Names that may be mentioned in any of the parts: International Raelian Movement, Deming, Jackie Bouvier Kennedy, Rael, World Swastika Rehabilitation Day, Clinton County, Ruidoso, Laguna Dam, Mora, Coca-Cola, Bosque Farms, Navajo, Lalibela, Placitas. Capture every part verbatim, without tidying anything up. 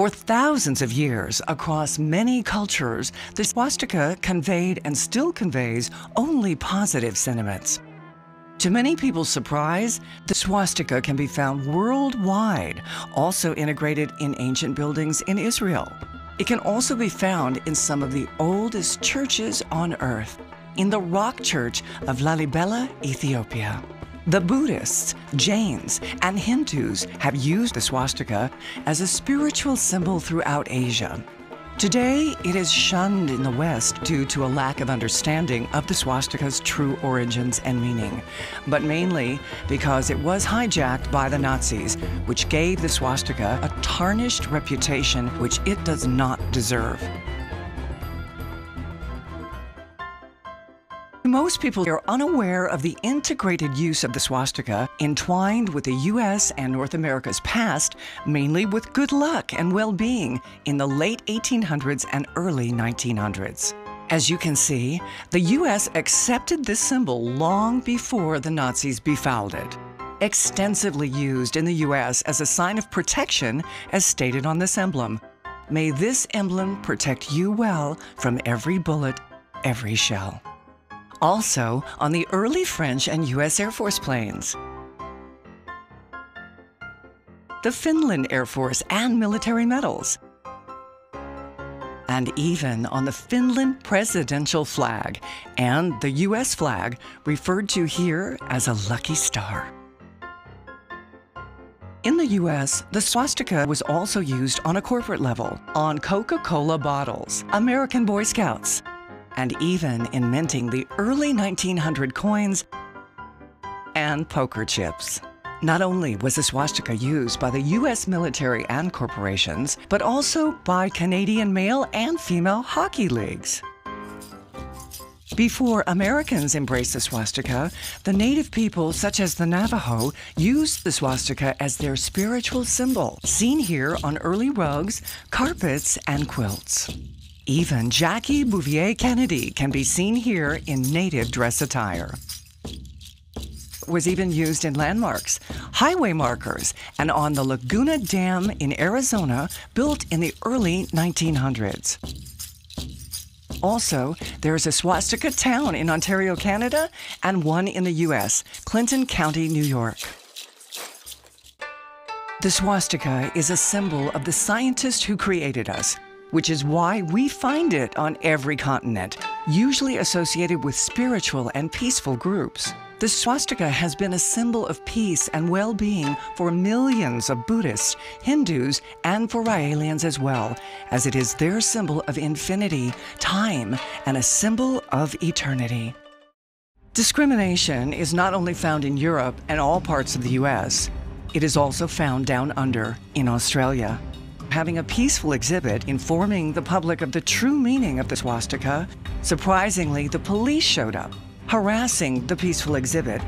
For thousands of years, across many cultures, the swastika conveyed and still conveys only positive sentiments. To many people's surprise, the swastika can be found worldwide, also integrated in ancient buildings in Israel. It can also be found in some of the oldest churches on earth, in the rock church of Lalibela, Ethiopia. The Buddhists, Jains, and Hindus have used the swastika as a spiritual symbol throughout Asia. Today, it is shunned in the West due to a lack of understanding of the swastika's true origins and meaning, but mainly because it was hijacked by the Nazis, which gave the swastika a tarnished reputation which it does not deserve. Most people are unaware of the integrated use of the swastika entwined with the U S and North America's past, mainly with good luck and well-being in the late eighteen hundreds and early nineteen hundreds. As you can see, the U S accepted this symbol long before the Nazis befouled it. Extensively used in the U S as a sign of protection, as stated on this emblem. May this emblem protect you well from every bullet, every shell. Also on the early French and U S Air Force planes, the Finland Air Force and military medals, and even on the Finland presidential flag and the U S flag, referred to here as a lucky star. In the U S, the swastika was also used on a corporate level, on Coca-Cola bottles, American Boy Scouts, and even in minting the early nineteen hundred coins and poker chips. Not only was the swastika used by the U S military and corporations, but also by Canadian male and female hockey leagues. Before Americans embraced the swastika, the native people, such as the Navajo, used the swastika as their spiritual symbol, seen here on early rugs, carpets, and quilts. Even Jackie Bouvier Kennedy can be seen here in native dress attire. It was even used in landmarks, highway markers, and on the Laguna Dam in Arizona, built in the early nineteen hundreds. Also, there is a swastika town in Ontario, Canada, and one in the U S, Clinton County, New York. The swastika is a symbol of the scientist who created us, which is why we find it on every continent, usually associated with spiritual and peaceful groups. The swastika has been a symbol of peace and well-being for millions of Buddhists, Hindus, and for Raelians as well, as it is their symbol of infinity, time, and a symbol of eternity. Discrimination is not only found in Europe and all parts of the U S, it is also found down under in Australia. Having a peaceful exhibit informing the public of the true meaning of the swastika, surprisingly, the police showed up, harassing the peaceful exhibit,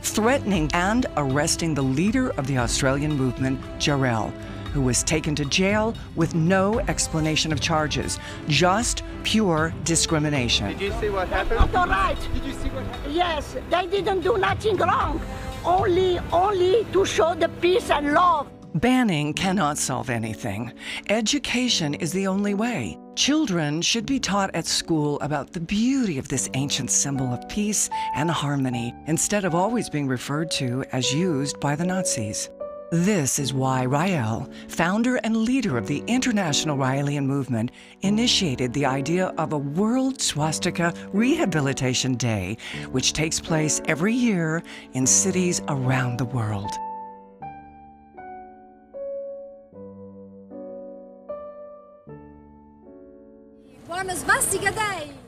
threatening and arresting the leader of the Australian movement, Jarrell, who was taken to jail with no explanation of charges, just pure discrimination. Did you see what happened? Not all right. Did you see what happened? Yes, they didn't do nothing wrong, only, only to show the peace and love. Banning cannot solve anything. Education is the only way. Children should be taught at school about the beauty of this ancient symbol of peace and harmony, instead of always being referred to as used by the Nazis. This is why Rael, founder and leader of the International Raelian Movement, initiated the idea of a World Swastika Rehabilitation Day, which takes place every year in cities around the world. Buona Swastika Day!